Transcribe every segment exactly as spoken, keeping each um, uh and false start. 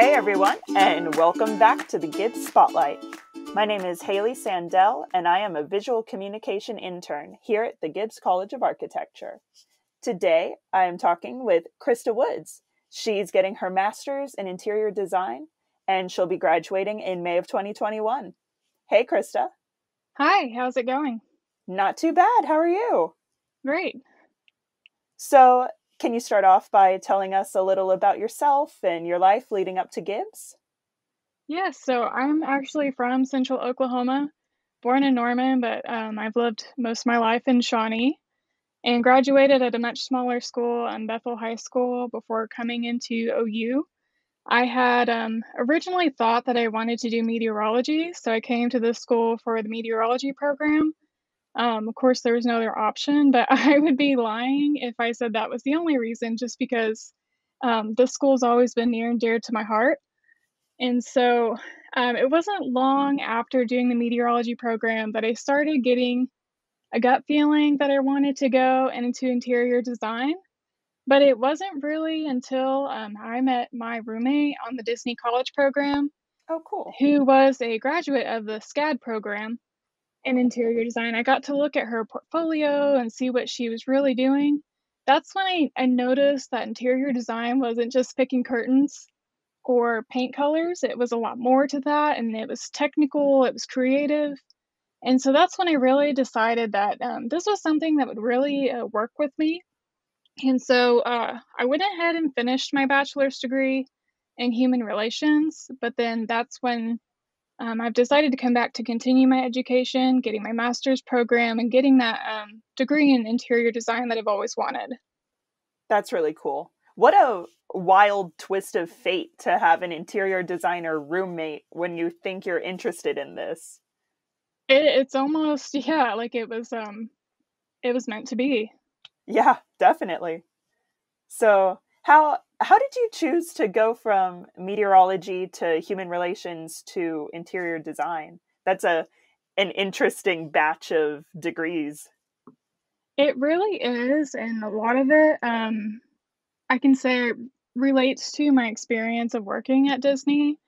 Hey everyone, and welcome back to the Gibbs Spotlight. My name is Haley Sandell, and I am a visual communication intern here at the Gibbs College of Architecture. Today, I am talking with Christa Woods. She's getting her master's in interior design, and she'll be graduating in May of twenty twenty-one. Hey, Christa. Hi, how's it going? Not too bad. How are you? Great. So, can you start off by telling us a little about yourself and your life leading up to Gibbs? Yes, yeah, so I'm actually from Central Oklahoma, born in Norman, but um, I've lived most of my life in Shawnee and graduated at a much smaller school, um, Bethel High School, before coming into O U. I had um, originally thought that I wanted to do meteorology, so I came to this school for the meteorology program. Um, of course, there was no other option, but I would be lying if I said that was the only reason, just because um, this school's always been near and dear to my heart. And so um, it wasn't long after doing the meteorology program that I started getting a gut feeling that I wanted to go into interior design. But it wasn't really until um, I met my roommate on the Disney College program. Oh, cool. Who was a graduate of the SCAD program. In interior design, I got to look at her portfolio and see what she was really doing. That's when I, I noticed that interior design wasn't just picking curtains or paint colors. It was a lot more to that, and it was technical, it was creative. And so that's when I really decided that um, this was something that would really uh, work with me. And so uh, I went ahead and finished my bachelor's degree in human relations, but then that's when Um, I've decided to come back to continue my education, getting my master's program, and getting that um, degree in interior design that I've always wanted. That's really cool. What a wild twist of fate to have an interior designer roommate when you think you're interested in this. It, it's almost, yeah, like it was, um, it was meant to be. Yeah, definitely. So how... How did you choose to go from meteorology to human relations to interior design? That's a an interesting batch of degrees. It really is, and a lot of it, um, I can say, relates to my experience of working at Disney.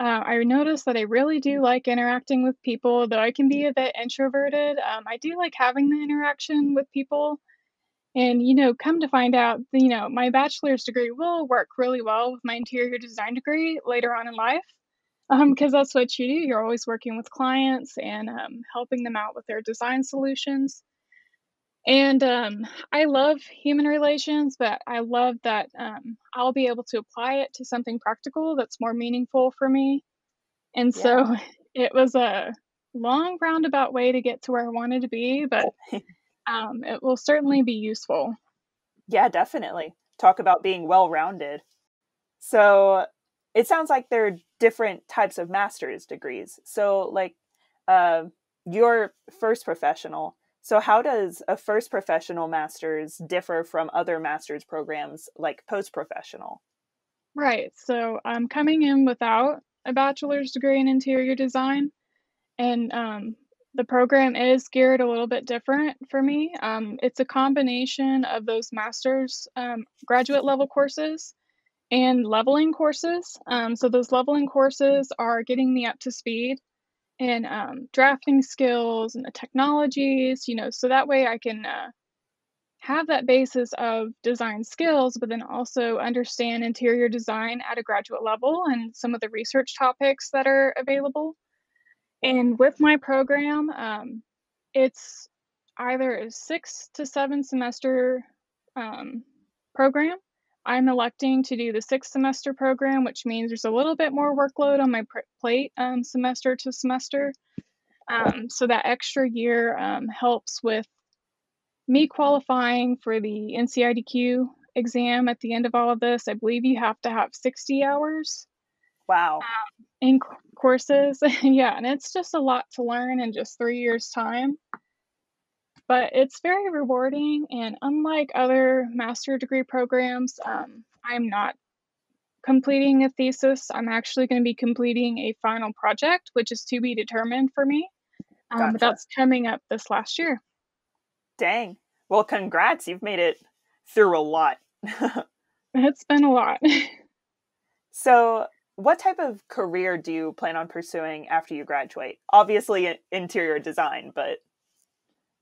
Uh, I noticed that I really do like interacting with people, though I can be a bit introverted. Um, I do like having the interaction with people. And, you know, come to find out, you know, my bachelor's degree will work really well with my interior design degree later on in life, because um, that's what you do. You're always working with clients and um, helping them out with their design solutions. And um, I love human relations, but I love that um, I'll be able to apply it to something practical that's more meaningful for me. And yeah. So it was a long roundabout way to get to where I wanted to be, but... Um, it will certainly be useful. Yeah, definitely. Talk about being well-rounded. So it sounds like there are different types of master's degrees. So like uh, you're first professional. So how does a first professional master's differ from other master's programs like post-professional? Right. So I'm coming in without a bachelor's degree in interior design. And um the program is geared a little bit different for me. Um, it's a combination of those master's um, graduate level courses and leveling courses. Um, so those leveling courses are getting me up to speed in um, drafting skills and the technologies, you know, so that way I can uh, have that basis of design skills, but then also understand interior design at a graduate level and some of the research topics that are available. And with my program, um, it's either a six to seven semester um, program. I'm electing to do the six semester program, which means there's a little bit more workload on my pr- plate um, semester to semester. Um, so that extra year um, helps with me qualifying for the N C I D Q exam at the end of all of this. I believe you have to have sixty hours. Wow. Um, in c- courses. Yeah. And it's just a lot to learn in just three years time, but it's very rewarding. And unlike other master degree programs, um, I'm not completing a thesis. I'm actually going to be completing a final project, which is to be determined for me. Um, gotcha. But that's coming up this last year. Dang. Well, congrats. You've made it through a lot. It's been a lot. So What type of career do you plan on pursuing after you graduate? Obviously interior design, but.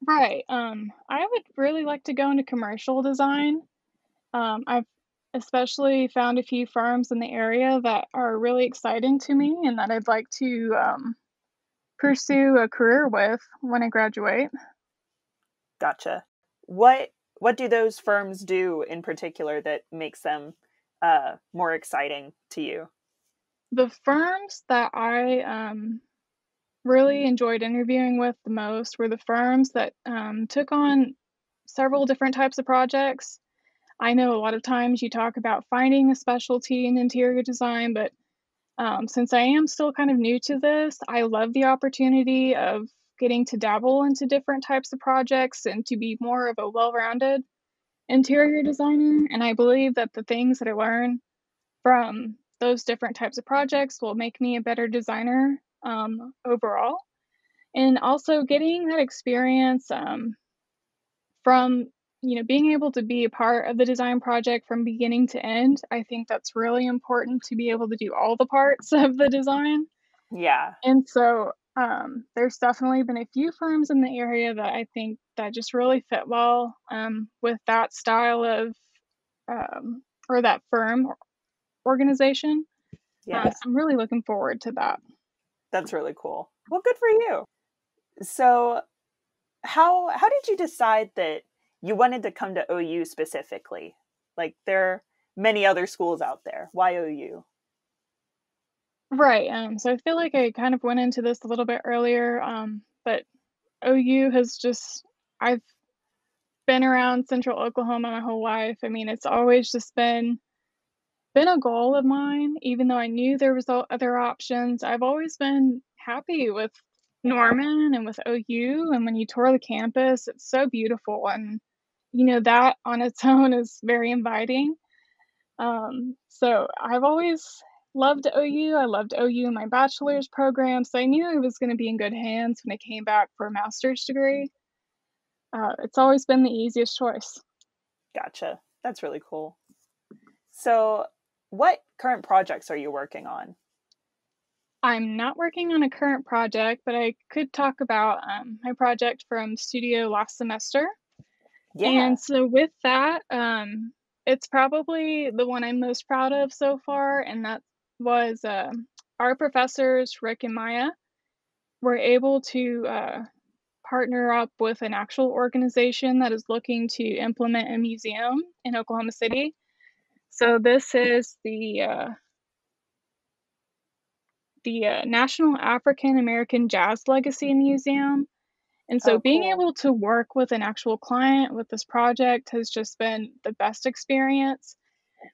Right. Um, I would really like to go into commercial design. Um, I've especially found a few firms in the area that are really exciting to me and that I'd like to um, pursue a career with when I graduate. Gotcha. What what do those firms do in particular that makes them uh, more exciting to you? The firms that I um, really enjoyed interviewing with the most were the firms that um, took on several different types of projects. I know a lot of times you talk about finding a specialty in interior design, but um, since I am still kind of new to this, I love the opportunity of getting to dabble into different types of projects and to be more of a well-rounded interior designer. And I believe that the things that I learn from those different types of projects will make me a better designer um, overall. And also getting that experience um, from, you know, being able to be a part of the design project from beginning to end. I think that's really important to be able to do all the parts of the design. Yeah. And so Um, there's definitely been a few firms in the area that I think that just really fit well um, with that style of um, or that firm organization. Yeah, uh, so I'm really looking forward to that. That's really cool. Well, good for you. So how how did you decide that you wanted to come to O U specifically? Like, there are many other schools out there. Why O U? Right. Um, so I feel like I kind of went into this a little bit earlier, um, but O U has just, I've been around Central Oklahoma my whole life. I mean, it's always just been, been a goal of mine, even though I knew there was other options. I've always been happy with Norman and with O U. And when you tour the campus, it's so beautiful. And, you know, that on its own is very inviting. Um, so I've always loved O U. I loved O U in my bachelor's program, so I knew I was going to be in good hands when I came back for a master's degree. Uh, it's always been the easiest choice. Gotcha. That's really cool. So what current projects are you working on? I'm not working on a current project, but I could talk about um, my project from studio last semester. Yeah. And so with that, um, it's probably the one I'm most proud of so far, and that's was uh, our professors, Rick and Maya, were able to uh, partner up with an actual organization that is looking to implement a museum in Oklahoma City. So this is the uh, the uh, National African American Jazz Legacy Museum. And so oh, being cool. able to work with an actual client with this project has just been the best experience.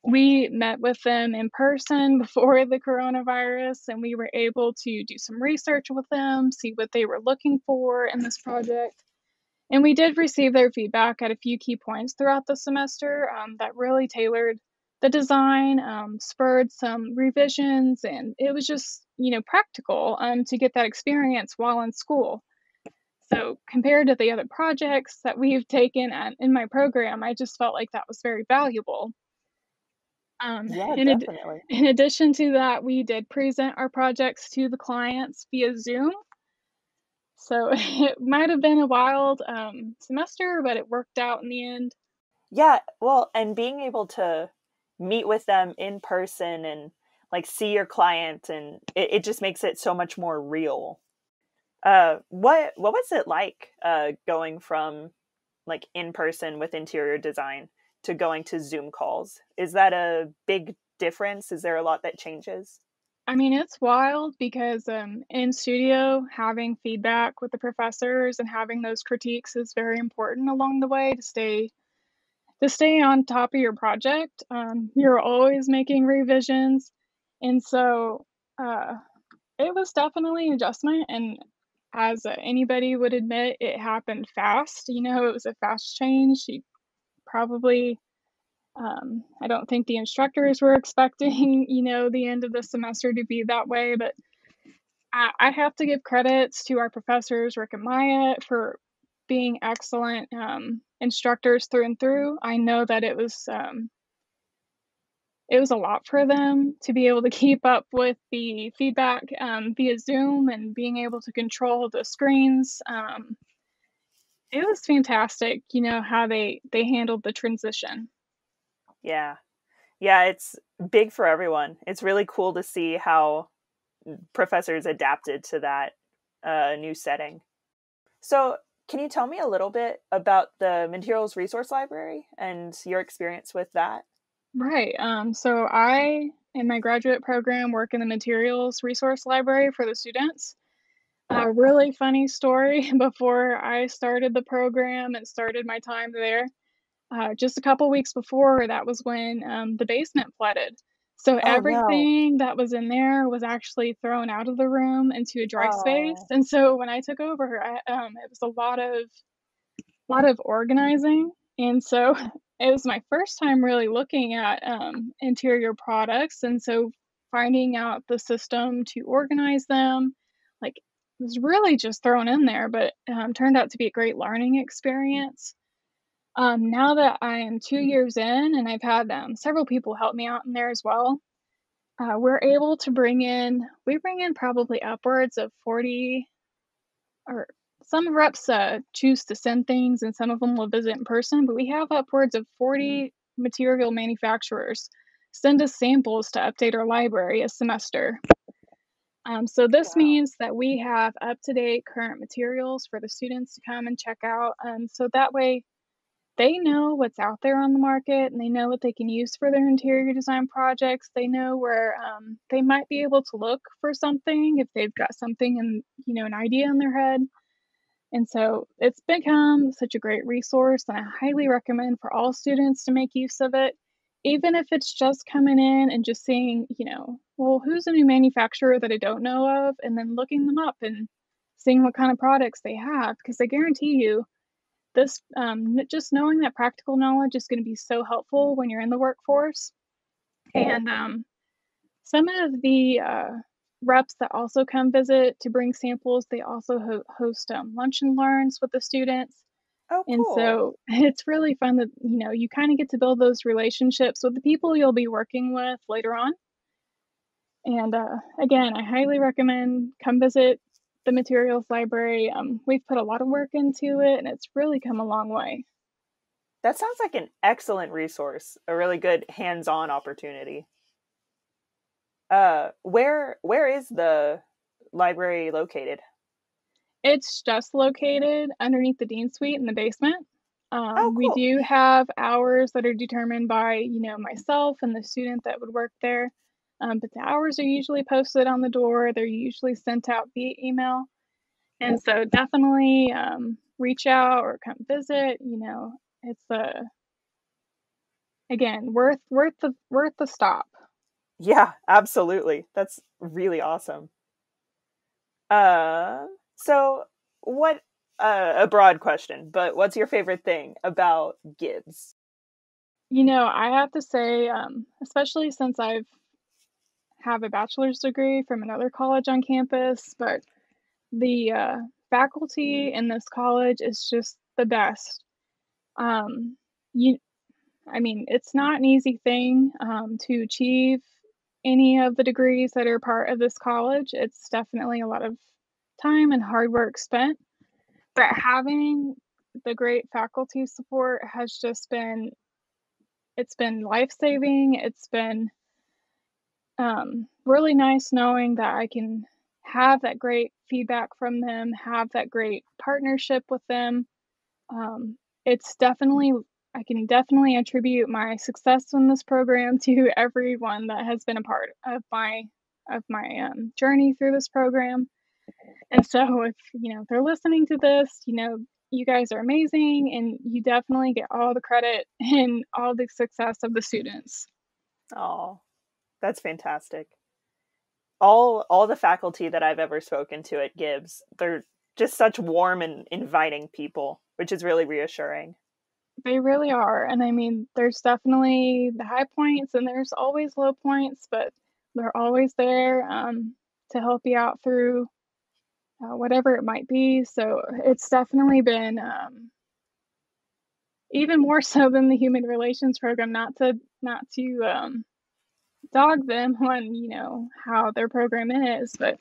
We met with them in person before the coronavirus, and we were able to do some research with them, see what they were looking for in this project. And we did receive their feedback at a few key points throughout the semester um, that really tailored the design, um, spurred some revisions, and it was just, you know, practical um, to get that experience while in school. So compared to the other projects that we've taken at, in my program, I just felt like that was very valuable. Um, yeah, in, ad- in addition to that, we did present our projects to the clients via Zoom. So it might have been a wild um, semester, but it worked out in the end. Yeah, well, and being able to meet with them in person and like see your client, and it, it just makes it so much more real. Uh, what what was it like uh, going from like in person with interior design to going to Zoom calls? Is that a big difference? Is there a lot that changes? I mean, it's wild because um, in studio, having feedback with the professors and having those critiques is very important along the way to stay to stay on top of your project. Um, you're always making revisions. And so uh, it was definitely an adjustment. And as uh, anybody would admit, it happened fast. You know, it was a fast change. You, Probably, um, I don't think the instructors were expecting, you know, the end of the semester to be that way. But I, I have to give credits to our professors, Rick and Maya, for being excellent um, instructors through and through. I know that it was um, it was a lot for them to be able to keep up with the feedback um, via Zoom and being able to control the screens. Um, it was fantastic, you know, how they, they handled the transition. Yeah. Yeah, it's big for everyone. It's really cool to see how professors adapted to that uh, new setting. So can you tell me a little bit about the Materials Resource Library and your experience with that? Right. Um, so I, in my graduate program, work in the Materials Resource Library for the students. A really funny story. Before I started the program and started my time there, uh, just a couple weeks before, that was when um, the basement flooded. So everything oh, no. that was in there was actually thrown out of the room into a dry oh. space. And so when I took over, I, um, it was a lot of, lot of organizing. And so it was my first time really looking at um, interior products. And so finding out the system to organize them, like, it was really just thrown in there, but um, turned out to be a great learning experience. Um, now that I am two years in and I've had um, several people help me out in there as well, uh, we're able to bring in, we bring in probably upwards of forty, or some reps uh, choose to send things and some of them will visit in person, but we have upwards of forty material manufacturers send us samples to update our library a semester. Um, so this wow. means that we have up-to-date current materials for the students to come and check out. Um, so that way, they know what's out there on the market and they know what they can use for their interior design projects. They know where um, they might be able to look for something if they've got something and, you know, an idea in their head. And so it's become such a great resource, and I highly recommend for all students to make use of it, even if it's just coming in and just seeing, you know, well, who's a new manufacturer that I don't know of, and then looking them up and seeing what kind of products they have, because I guarantee you, This um, just knowing that practical knowledge is going to be so helpful when you're in the workforce. And um, some of the uh, reps that also come visit to bring samples, they also ho host um, lunch and learns with the students. Oh, cool. And so it's really fun that, you know, you kind of get to build those relationships with the people you'll be working with later on. And uh, again, I highly recommend come visit the Materials Library. Um, we've put a lot of work into it and it's really come a long way. That sounds like an excellent resource, a really good hands-on opportunity. Uh, where where is the library located? It's just located underneath the Dean Suite in the basement. Um, oh, cool. We do have hours that are determined by, you know, myself and the student that would work there. Um, but the hours are usually posted on the door. They're usually sent out via email. And so definitely um, reach out or come visit. You know, it's, a, again, worth, worth, the, worth the stop. Yeah, absolutely. That's really awesome. Uh, so what, uh, a broad question, but what's your favorite thing about Gibbs? You know, I have to say, um, especially since I've have a bachelor's degree from another college on campus, but the uh, faculty in this college is just the best. Um, you, I mean, it's not an easy thing um, to achieve any of the degrees that are part of this college. It's definitely a lot of time and hard work spent, but having the great faculty support has just been, it's been life-saving. It's been Um, really nice knowing that I can have that great feedback from them, have that great partnership with them. Um, it's definitely, I can definitely attribute my success in this program to everyone that has been a part of my, of my um, journey through this program. And so if, you know, if they're listening to this, you know, you guys are amazing and you definitely get all the credit and all the success of the students. Oh. That's fantastic. All all the faculty that I've ever spoken to at Gibbs, they're just such warm and inviting people, which is really reassuring. They really are. And I mean, there's definitely the high points and there's always low points, but they're always there um, to help you out through uh, whatever it might be. So it's definitely been um, even more so than the human relations program, not to, not to, um, dog them on, you know, how their program is, but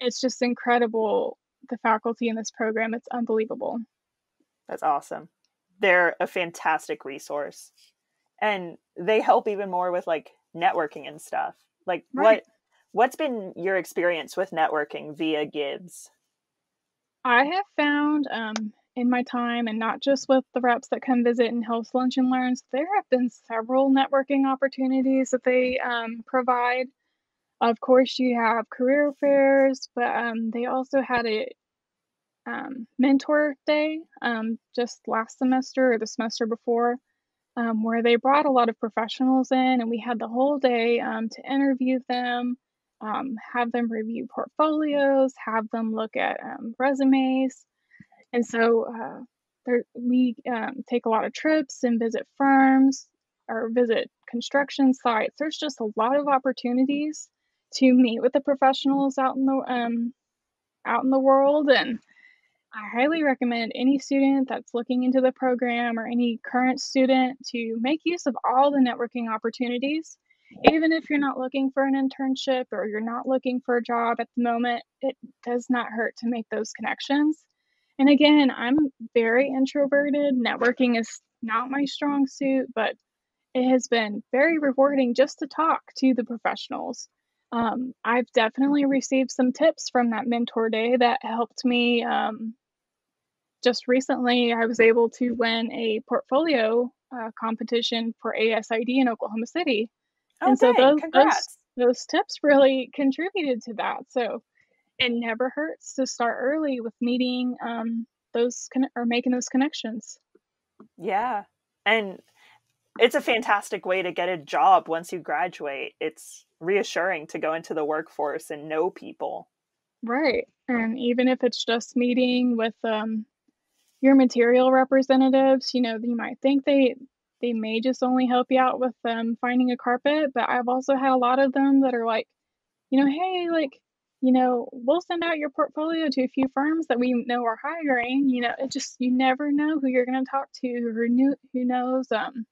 it's just incredible. The faculty in this program, it's unbelievable. That's awesome. They're a fantastic resource. And they help even more with like networking and stuff. Like right. what what's been your experience with networking via Gibbs? I have found um, in my time, and not just with the reps that come visit and host lunch and learns, there have been several networking opportunities that they um, provide. Of course, you have career fairs, but um, they also had a um, mentor day um, just last semester or the semester before, um, where they brought a lot of professionals in, and we had the whole day um, to interview them, um, have them review portfolios, have them look at um, resumes. And so uh, there, we um, take a lot of trips and visit firms or visit construction sites. There's just a lot of opportunities to meet with the professionals out in the um, out in the world. And I highly recommend any student that's looking into the program or any current student to make use of all the networking opportunities. Even if you're not looking for an internship or you're not looking for a job at the moment, it does not hurt to make those connections. And again, I'm very introverted. Networking is not my strong suit, but it has been very rewarding just to talk to the professionals. Um, I've definitely received some tips from that mentor day that helped me. Um, just recently, I was able to win a portfolio uh, competition for A S I D in Oklahoma City. Oh, and dang. So those, Congrats. those those tips really contributed to that. So it never hurts to start early with meeting um, those con- or making those connections. Yeah, and it's a fantastic way to get a job once you graduate. It's reassuring to go into the workforce and know people. Right. And even if it's just meeting with um, your material representatives, you know, you might think they they may just only help you out with um, finding a carpet. But I've also had a lot of them that are like, you know, hey, like, you know, we'll send out your portfolio to a few firms that we know are hiring. You know, it just, you never know who you're going to talk to or who, who knows um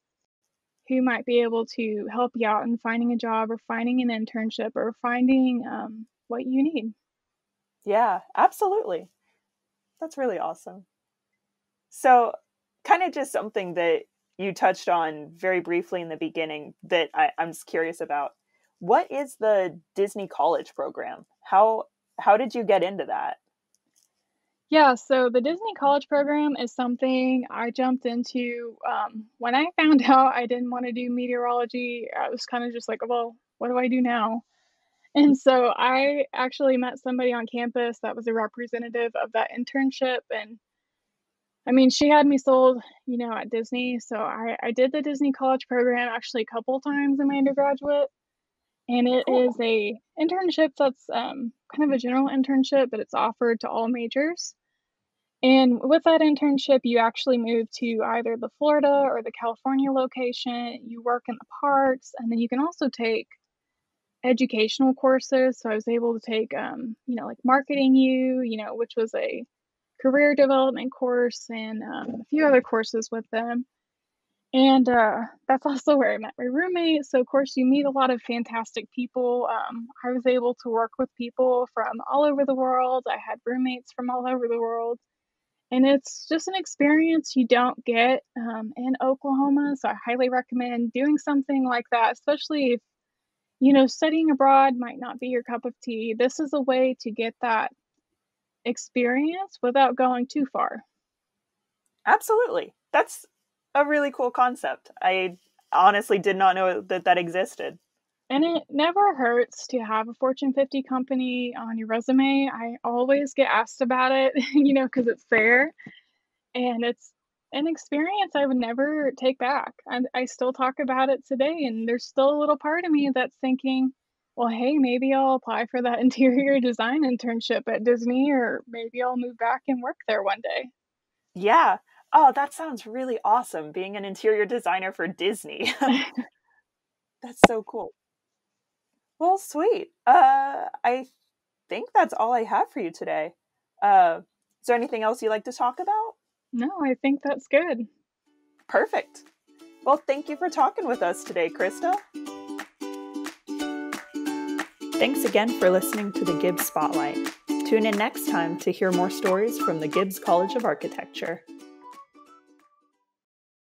who might be able to help you out in finding a job or finding an internship or finding um, what you need. Yeah, absolutely. That's really awesome. So kind of just something that you touched on very briefly in the beginning that I, I'm just curious about. What is the Disney College program? How, how did you get into that? Yeah, so the Disney College program is something I jumped into um, when I found out I didn't want to do meteorology. I was kind of just like, well, what do I do now? And so I actually met somebody on campus that was a representative of that internship. And I mean, she had me sold, you know, at Disney. So I, I did the Disney College program actually a couple times in my undergraduate. And it cool. is a internship that's um, kind of a general internship, but it's offered to all majors. And with that internship, you actually move to either the Florida or the California location. You work in the parks, and then you can also take educational courses. So I was able to take, um, you know, like Marketing U, you know, which was a career development course, and um, a few other courses with them. And uh, that's also where I met my roommate. So, of course, you meet a lot of fantastic people. Um, I was able to work with people from all over the world. I had roommates from all over the world. And it's just an experience you don't get um, in Oklahoma. So I highly recommend doing something like that, especially if, you know, studying abroad might not be your cup of tea. This is a way to get that experience without going too far. Absolutely. That's a really cool concept. I honestly did not know that that existed. And it never hurts to have a Fortune fifty company on your resume. I always get asked about it, you know, because it's there. And it's an experience I would never take back. And I still talk about it today. And there's still a little part of me that's thinking, well, hey, maybe I'll apply for that interior design internship at Disney, or maybe I'll move back and work there one day. Yeah. Oh, that sounds really awesome, being an interior designer for Disney. That's so cool. Well, sweet. Uh, I think that's all I have for you today. Uh, is there anything else you'd like to talk about? No, I think that's good. Perfect. Well, thank you for talking with us today, Christa. Thanks again for listening to the Gibbs Spotlight. Tune in next time to hear more stories from the Gibbs College of Architecture.